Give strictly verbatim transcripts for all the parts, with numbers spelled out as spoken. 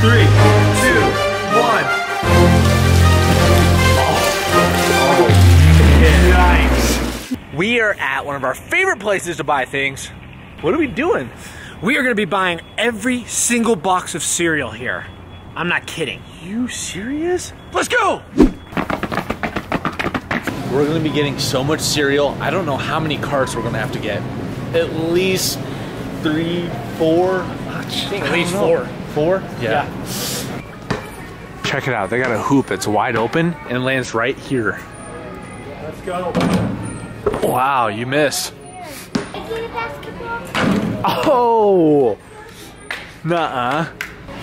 three, two, one. Oh, yeah. Nice. We are at one of our favorite places to buy things. What are we doing? We are gonna be buying every single box of cereal here. I'm not kidding. You serious? Let's go! We're gonna be getting so much cereal. I don't know how many carts we're gonna have to get. At least three, four. I think at least four. Four? Yeah. yeah. Check it out. They got a hoop that's wide open and lands right here. Let's go. Wow, you missed. I get a basketball. Oh! Nuh-uh.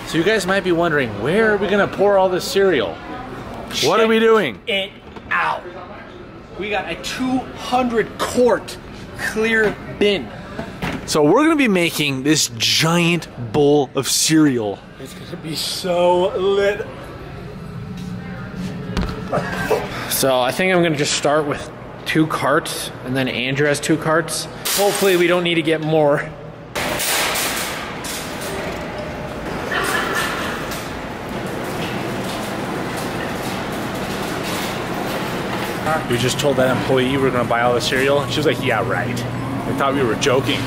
So you guys might be wondering, where are we gonna pour all this cereal? Check what are we doing? It out. We got a two hundred quart clear bin. So we're gonna be making this giant bowl of cereal. It's gonna be so lit. So I think I'm gonna just start with two carts, and then Andrew has two carts. Hopefully we don't need to get more. We just told that employee we were gonna buy all the cereal. She was like, yeah, right. They thought we were joking.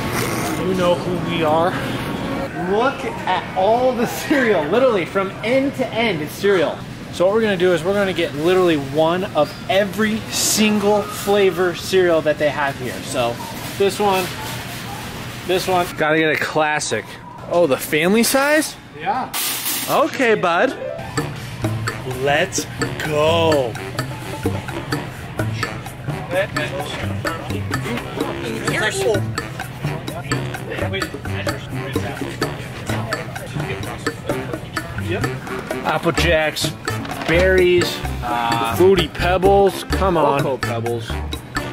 You know who we are. Look at all the cereal, literally from end to end, it's cereal. So what we're gonna do is we're gonna get literally one of every single flavor cereal that they have here. So this one, this one. Gotta get a classic. Oh, the family size? Yeah. Okay, bud. Let's go. Apple Jacks. Berries, uh, Fruity Pebbles, come on. Cocoa Pebbles,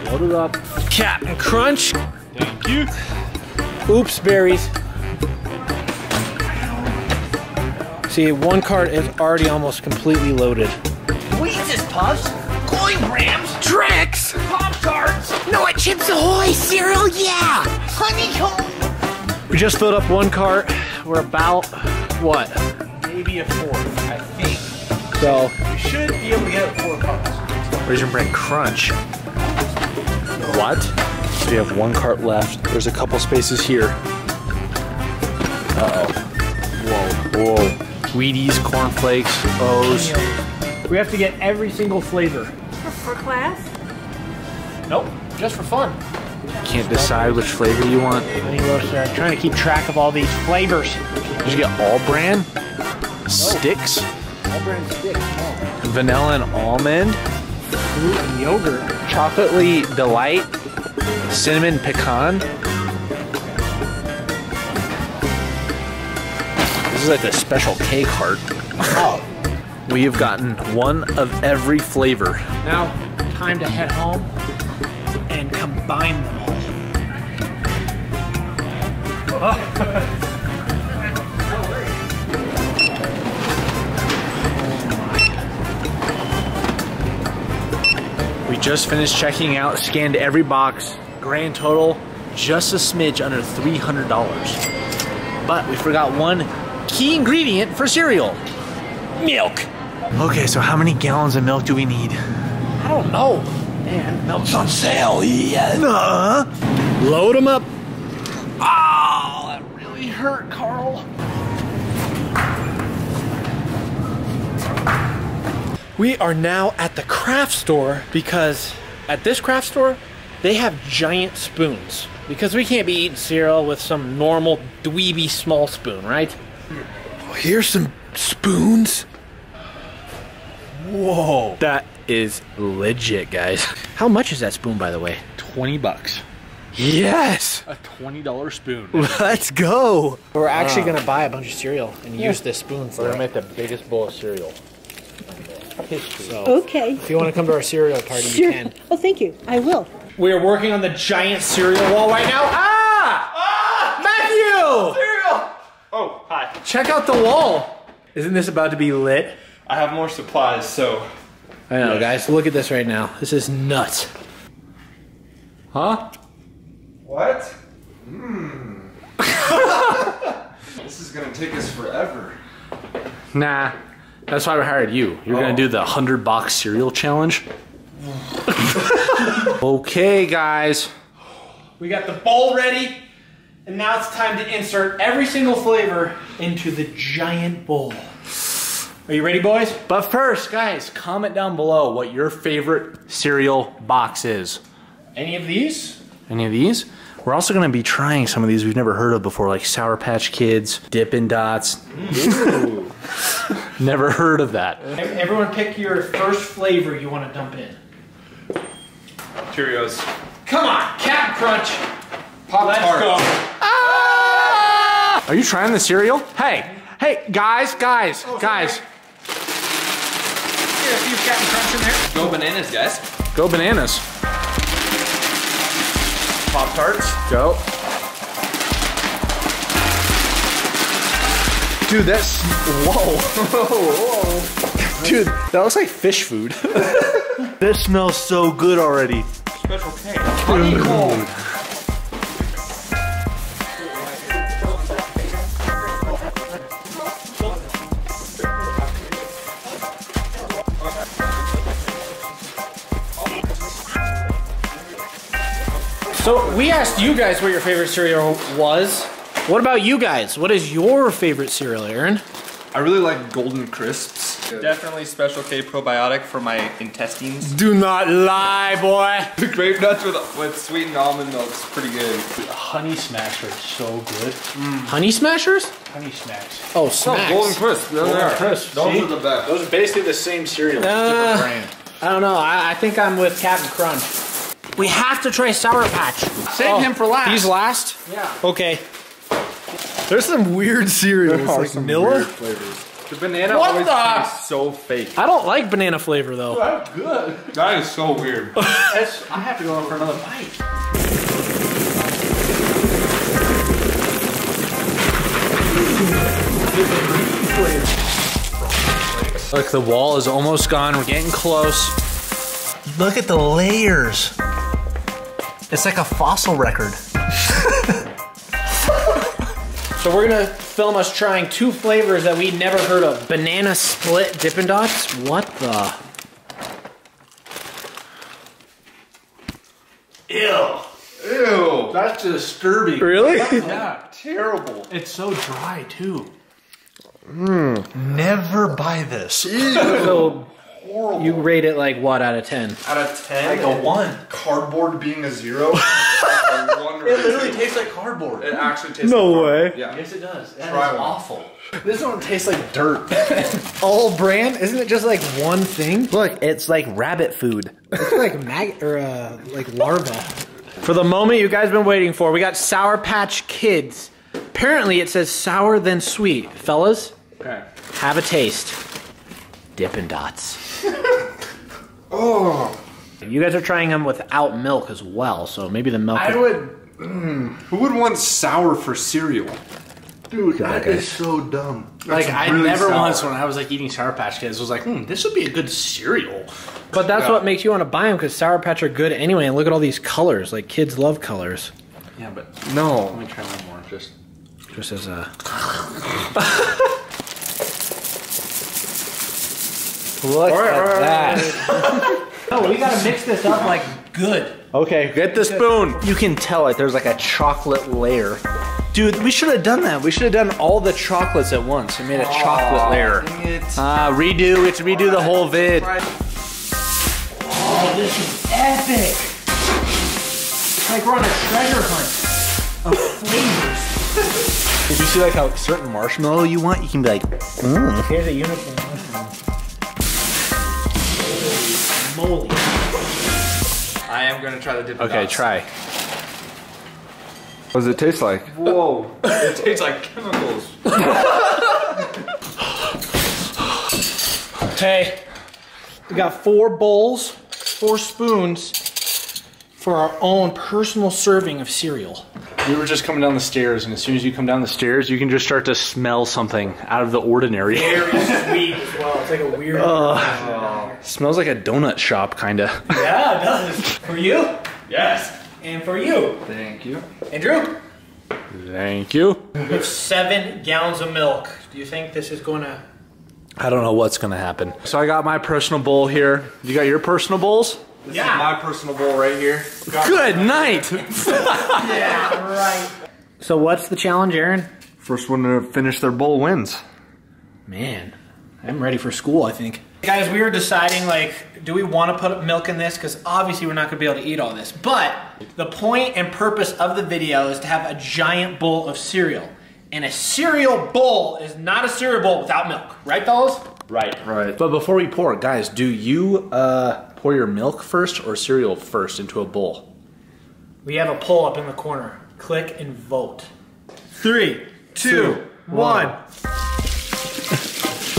load it up. Captain Crunch. Thank you. Oops, berries. See, one cart is already almost completely loaded. Wheaties Puffs, Coin Grams, Trix, Pop-Tarts. No, it Chips Ahoy cereal, yeah. Honeycomb. We just filled up one cart. We're about, what? Maybe a fourth, I think. So we should be able to get four carts. Raisin Bran Crunch. What? So we have one cart left. There's a couple spaces here. Uh-oh. Whoa. Whoa. Wheaties, cornflakes, O's. We have to get every single flavor. For class? Nope. Just for fun. Can't decide which flavor you want. I'm trying to keep track of all these flavors. Did you get all bran? Sticks? Vanilla and almond, fruit and yogurt, chocolatey delight, cinnamon pecan. This is like a special cake heart. Oh. We have gotten one of every flavor. Now, time to head home and combine them all. Oh. We just finished checking out, scanned every box, grand total, just a smidge under three hundred dollars. But we forgot one key ingredient for cereal, milk. Okay, so how many gallons of milk do we need? I don't know, man. Milk's on sale, yeah. Uh-huh. Load them up. Oh, that really hurt, Carl. We are now at the craft store because at this craft store, they have giant spoons. Because we can't be eating cereal with some normal dweeby small spoon, right? Here's some spoons. Whoa. That is legit, guys. How much is that spoon, by the way? twenty bucks. Yes! A twenty dollar spoon. Let's go. We're actually wow. gonna buy a bunch of cereal and yeah. use this spoon for We're gonna make the biggest bowl of cereal. So, okay. If you want to come to our cereal party, sure. you can. Oh, thank you. I will. We are working on the giant cereal wall right now. Ah! Ah! Matthew! Cereal! Oh, hi. Check out the wall. Isn't this about to be lit? I have more supplies, so. I know, guys. Look at this right now. This is nuts. Huh? What? Mmm. This is going to take us forever. Nah. That's why we hired you. You're oh. gonna do the hundred box cereal challenge. Okay, guys. We got the bowl ready, and now it's time to insert every single flavor into the giant bowl. Are you ready, boys? But first, guys, comment down below what your favorite cereal box is. Any of these? Any of these? We're also gonna be trying some of these we've never heard of before, like Sour Patch Kids, Dippin' Dots. Ooh. Never heard of that. Everyone pick your first flavor you want to dump in. Cheerios. Come on, Cap'n Crunch. Pop-Tart. Let's go. Ah! Are you trying the cereal? Hey, hey, guys, guys, oh, guys. Here, a few Cap'n Crunch in there. Go bananas, guys. Go bananas. Pop-Tarts. Go. Dude, that's, whoa. Whoa. Dude, that looks like fish food. This smells so good already. Special K. Honey cold. So we asked you guys what your favorite cereal was. What about you guys? What is your favorite cereal, Aaron? I really like Golden Crisps. Definitely Special K probiotic for my intestines. Do not lie, boy. The grape nuts with, with sweetened almond milk's pretty good. Honey Smashers, so good. Mm. Honey Smashers? Honey Smacks. Oh, Smacks. No, Golden Crisps. Golden there. Crisps. Those See? are the best. Those are basically the same cereal. Uh, different brand. I don't know. I, I think I'm with Cap'n Crunch. We have to try Sour Patch. Save oh, him for last. He's last? Yeah. Okay. There's some weird cereals, there are like some vanilla weird flavors. The banana what always the? tastes so fake. I don't like banana flavor though. Dude, that's good. That is so weird. That's, I have to go on for another bite. Look, the wall is almost gone. We're getting close. Look at the layers. It's like a fossil record. So we're gonna film us trying two flavors that we never heard of. Banana split Dippin' Dots? What the? Ew. Ew, that's disturbing. Really? That's yeah, terrible. It's so dry too. Mm. Never buy this. Ew. So horrible. You rate it like what out of ten? Out of ten? Like a one. Cardboard being a zero? It literally tastes like cardboard. It actually tastes no like cardboard. No way. Yeah. Yes, it does. That Try is one. awful. This one tastes like dirt. All brand? Isn't it just like one thing? Look, it's like rabbit food. It's like mag or uh, like larva. For the moment you guys have been waiting for, we got Sour Patch Kids. Apparently it says sour than sweet. Fellas, okay. Have a taste. Dippin' Dots. Oh. You guys are trying them without milk as well, so maybe the milk... I would... Mm, who would want sour for cereal? Dude, God, that guys. is so dumb. That's like, I really never sour. once when I was like eating Sour Patch Kids was like, hmm, this would be a good cereal. But that's yeah. what makes you want to buy them, because Sour Patch are good anyway, and look at all these colors. Like, kids love colors. Yeah, but... No. Let me try one more, just... Just as a... Look right, at right, that. Right. No, we gotta mix this up like good. Okay, get the spoon. You can tell it, there's like a chocolate layer. Dude, we should have done that. We should have done all the chocolates at once and made a Aww, chocolate layer. Ah, uh, redo, we have to redo right, the whole vid. Oh, this is epic. It's like we're on a treasure hunt of flavors. If you see like how certain marshmallow you want, you can be like, mm. Here's a unicorn marshmallow. Moly. I am gonna try the Dippin' Dots. Okay, try. What does it taste like? Whoa. It tastes like chemicals. Hey, we got four bowls, four spoons for our own personal serving of cereal. We were just coming down the stairs, and as soon as you come down the stairs, you can just start to smell something out of the ordinary. Very sweet as well. It's like a weird... Uh, Smells like a donut shop, kinda. Yeah, it does. For you? Yes. And for you. Thank you. Andrew? Thank you. We have seven gallons of milk. Do you think this is gonna I don't know what's gonna happen. So I got my personal bowl here. You got your personal bowls? This yeah. is my personal bowl right here. Got Good night. Yeah, right. So what's the challenge, Aaron? First one to finish their bowl wins. Man, I'm ready for school, I think. Guys, we were deciding, like, do we want to put milk in this? Because obviously we're not going to be able to eat all this. But the point and purpose of the video is to have a giant bowl of cereal. And a cereal bowl is not a cereal bowl without milk. Right, fellas? Right. Right. But before we pour, guys, do you uh, pour your milk first or cereal first into a bowl? We have a poll up in the corner. Click and vote. Three, two, two one. one.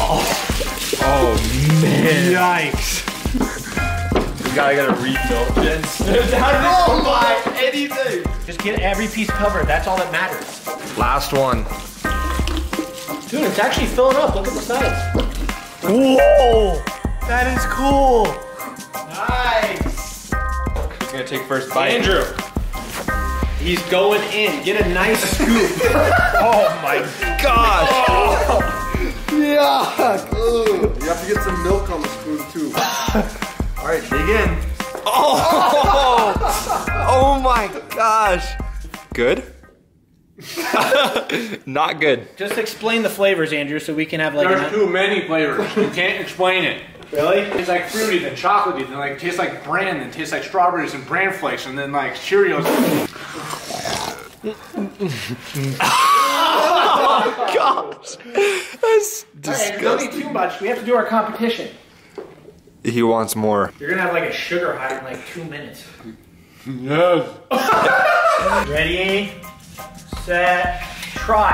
Oh. Oh man! Yikes! We gotta get a refill. Yes. Don't buy anything. Just get every piece covered. That's all that matters. Last one. Dude, it's actually filling up. Look at the sides. Whoa! That is cool. Nice. He's gonna take first bite. Andrew. He's going in. Get a nice scoop. Oh my gosh. Oh. Yuck! Ooh. You have to get some milk on the spoon too. All right, dig in. Oh! Oh my gosh! Good? Not good. Just explain the flavors, Andrew, so we can have like. There's too many flavors. You can't explain it. Really? It's like fruity, then chocolatey, then like tastes like bran, then tastes like strawberries and bran flakes, and then like Cheerios. Oh gosh, that's disgusting. All right, don't eat too much. We have to do our competition. He wants more. You're gonna have like a sugar high in like two minutes. Yes. Ready, set, try.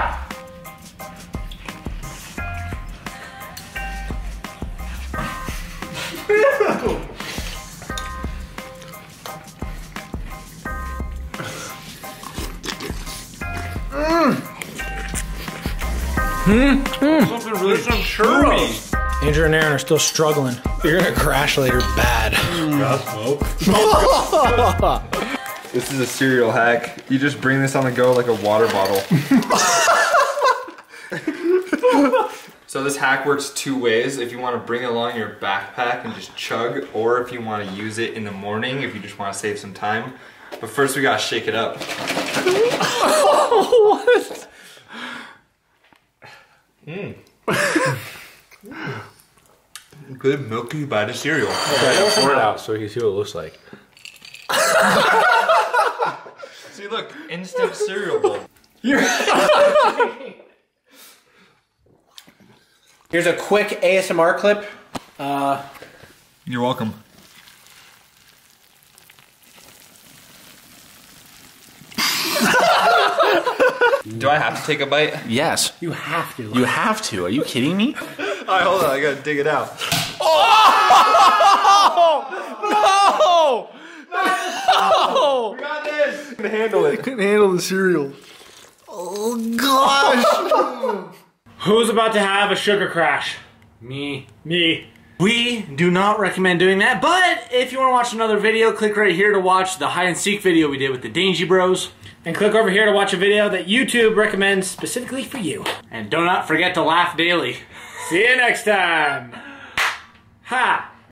Mmm. Hmm? Mm. Something really churros. Andrew and Aaron are still struggling. You're gonna crash later bad. Mm. This is a cereal hack. You just bring this on the go like a water bottle. So this hack works two ways. If you want to bring it along your backpack and just chug, or if you want to use it in the morning if you just want to save some time. But first we gotta shake it up. What? Mmm. Mm. Good milky bite of cereal. Okay, pour it out so you can see what it looks like. See, look, instant cereal bowl. Here's a quick A S M R clip. Uh, You're welcome. Do I have to take a bite? Yes. You have to. Like. You have to. Are you kidding me? Alright, hold on. I gotta dig it out. Oh! No! No! No! We got this! I couldn't handle it. I couldn't handle the cereal. Oh, gosh! Who's about to have a sugar crash? Me. Me. We do not recommend doing that, but if you want to watch another video, click right here to watch the hide and seek video we did with the Daingy Bros. And click over here to watch a video that YouTube recommends specifically for you. And do not forget to laugh daily. See you next time. Ha!